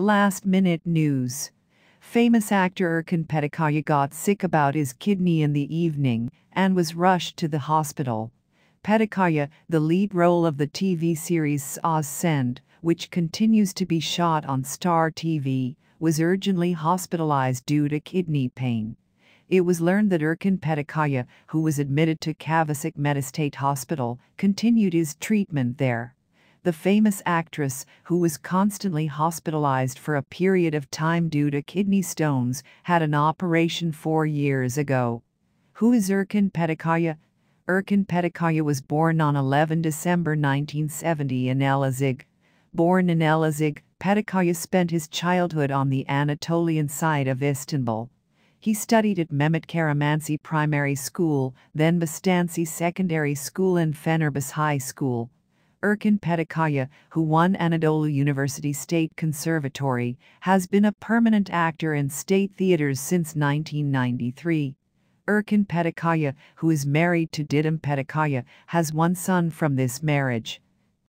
Last-minute news. Famous actor Erkan Petekkaya got sick about his kidney in the evening and was rushed to the hospital. Petekkaya, the lead role of the TV series Soz Sende, which continues to be shot on Star TV, was urgently hospitalized due to kidney pain. It was learned that Erkan Petekkaya, who was admitted to Kavacik Medistate Hospital, continued his treatment there. The famous actress, who was constantly hospitalized for a period of time due to kidney stones, had an operation 4 years ago. Who is Erkan Petekkaya? Erkan Petekkaya was born on 11 December 1970 in Elazig. Born in Elazig, Petekkaya spent his childhood on the Anatolian side of Istanbul. He studied at Mehmet Karamanci Primary School, then Bostanci Secondary School and Fenerbahce High School. Erkan Petekkaya, who won Anadolu University State Conservatory, has been a permanent actor in state theaters since 1993. Erkan Petekkaya, who is married to Didem Petekkaya, has one son from this marriage.